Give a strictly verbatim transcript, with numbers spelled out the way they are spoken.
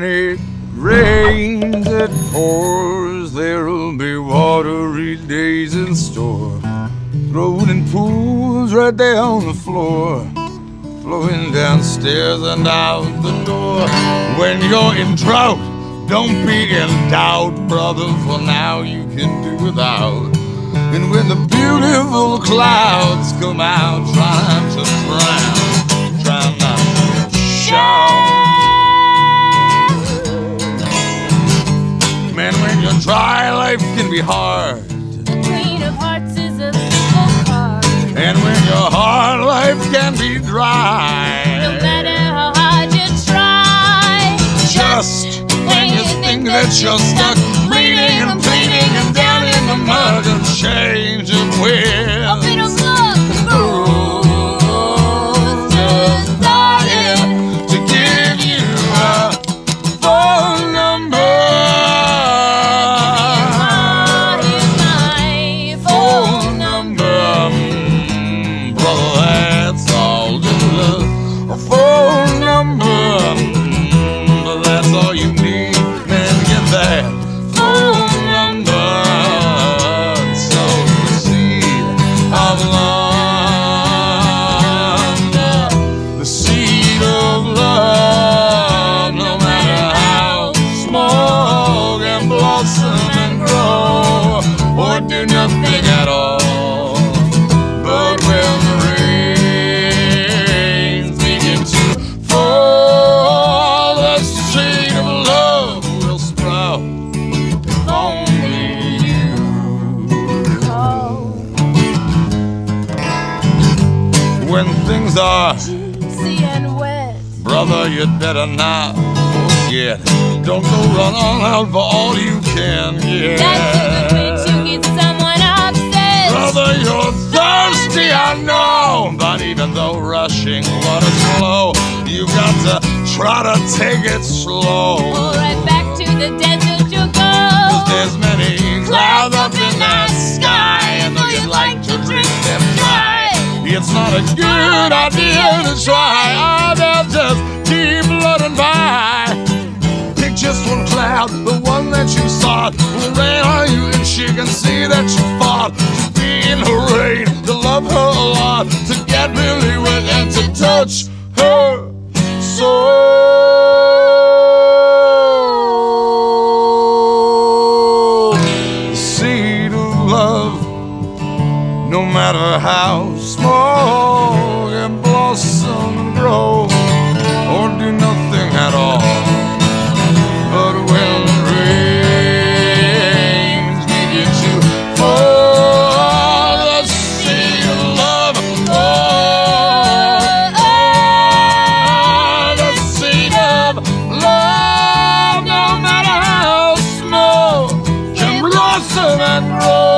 when it rains, it pours. There'll be watery days in store. Thrown in pools right there on the floor, flowing downstairs and out the door. When you're in drought, don't be in doubt, brother, for now you can do without. And when the beautiful clouds come out, trying to drown, trying not to shout. Man, when you're dry, life can be hard. The Queen of Hearts is a simple card. And when you're hard, life can be dry. No matter how hard you try. Just when you think that you're stuck, waiting and bleeding and down in the mud, and change of will. Up in a flood, the road just started to give you a phone number. Heart is my phone number, brother. That's all you love, a phone number. That's all you need, man, get that phone number. So you see, I've learned the seed of love. No matter how small and blossom and grow, or do nothing at all, but will when things are juicy and wet, brother, you'd better not forget. Don't go run on out for all you can get. That's a good way to get someone upset. Brother, you're thirsty, I know, but even though rushing water's slow, you've got to try to take it slow. Pull right back to the desert you go. 'Cause there's many clouds up in the sky, and though you'd like to drink them dry, it's not a good idea to try. I'll just keep floating by. Pick just one cloud, the one that you sought. Will rain on you, and she can see that you fought to be in her rain, to love her a lot, to get really wet and to touch her soul. The seed of love, no matter how small and blossom and grow, or do nothing at all, but when the rains begin to fall, the seed of love, oh, oh, the seed of love, no matter how small, can blossom and grow.